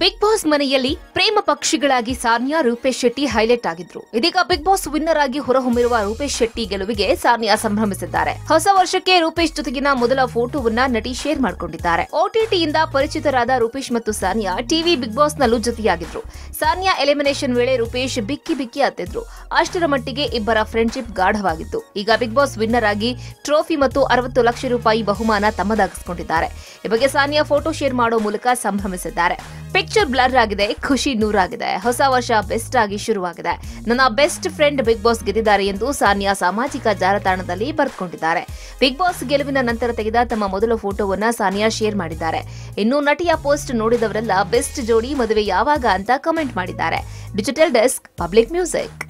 Big Boss ಮನೆಯಲ್ಲಿ ಪ್ರೇಮ ಪಕ್ಷಿಗಳಾಗಿ ಸಾರ್ನಿಯಾ ರೂಪೇಶ್ ಶೆಟ್ಟಿ ಹೈಲೈಟ್ ಆಗಿದ್ರು. ಇದೀಗ ಬಿಗ್ ಬಾಸ್ ವಿನ್ನರ್ ಆಗಿ ಹೊರಹೊಮ್ಮಿರುವ ರೂಪೇಶ್ ಶೆಟ್ಟಿ ಗೆಲುವಿಗೆ ಸಾರ್ನಿಯಾ ಸಂಭ್ರಮಿಸಿದ್ದಾರೆ. ಹೊಸ ವರ್ಷಕ್ಕೆ ರೂಪೇಶ್ ಜೊತೆಗಿನ ಮೊದಲ ಫೋಟೋವನ್ನ ನಟಿ ಶೇರ್ ಮಾಡಿಕೊಂಡಿದ್ದಾರೆ. OTTಯಿಂದ ಪರಿಚಿತರಾದ ರೂಪೇಶ್ ಮತ್ತು ಸಾರ್ನಿಯಾ ಟಿವಿ ಬಿಗ್ ಬಾಸ್ ನಲ್ಲೂ ಜೊತೆಯಾಗಿದ್ರು. ಸಾರ್ನಿಯಾ ಎಲಿಮಿನೇಷನ್ ವೇಳೆ ರೂಪೇಶ್ ಬಿಕ್ಕಿ ಅತ್ತಿದ್ರು. ಅಷ್ಟರ ಮಟ್ಟಿಗೆ ಇಬ್ಬರ ಫ್ರೆಂಡ್ಶಿಪ್ ಗಾಢವಾಗಿತ್ತು. ಈಗ ಬಿಗ್ ಬಾಸ್ ವಿನ್ನರ್ ಆಗಿ ಟ್ರೋಫಿ ಮತ್ತು 60 ಲಕ್ಷ ರೂಪಾಯಿ ಬಹುಮಾನ ತಮ್ಮದಾಗಿಸಿಕೊಂಡಿದ್ದಾರೆ. ಈ ಬಗ್ಗೆ ಸಾರ್ನಿಯಾ ಫೋಟೋ ಶೇರ್ ಮಾಡೋ ಮೂಲಕ ಸಂಭ್ರಮಿಸಿದ್ದಾರೆ. ಪಿಕ್ಚರ್ ಬ್ಲರ್ ಆಗಿದೆ, ಖುಷಿ ನೂರಾಗಿದೆ. ಹೊಸ ವರ್ಷ ಬೆಸ್ಟ್ ಆಗಿ ಶುರುವಾಗಿದೆ. ನನ್ನ ಬೆಸ್ಟ್ ಫ್ರೆಂಡ್ ಬಿಗ್ ಬಾಸ್ ಗೆದ್ದಿದ್ದಾರೆ ಎಂದು ಸಾರ್ನಿಯಾ ಸಾಮಾಜಿಕ ಜಾಲತಾಣದಲ್ಲಿ ಬರೆದುಕೊಂಡಿದ್ದಾರೆ. ಬಿಗ್ ಬಾಸ್ ಗೆಲುವಿನ ನಂತರ ತೆಗೆದ ತಮ್ಮ ಮೊದಲ ಫೋಟೋವನ್ನ ಸಾರ್ನಿಯಾ ಶೇರ್ ಮಾಡಿದ್ದಾರೆ. ಇನ್ನು ನಟಿಯ ಪೋಸ್ಟ್ ನೋಡಿದವರೆಲ್ಲ ಬೆಸ್ಟ್ ಜೋಡಿ ಮದುವೆ ಯಾವಾಗ ಅಂತ ಕಮೆಂಟ್ ಮಾಡಿದ್ದಾರೆ. Digital desk, public music.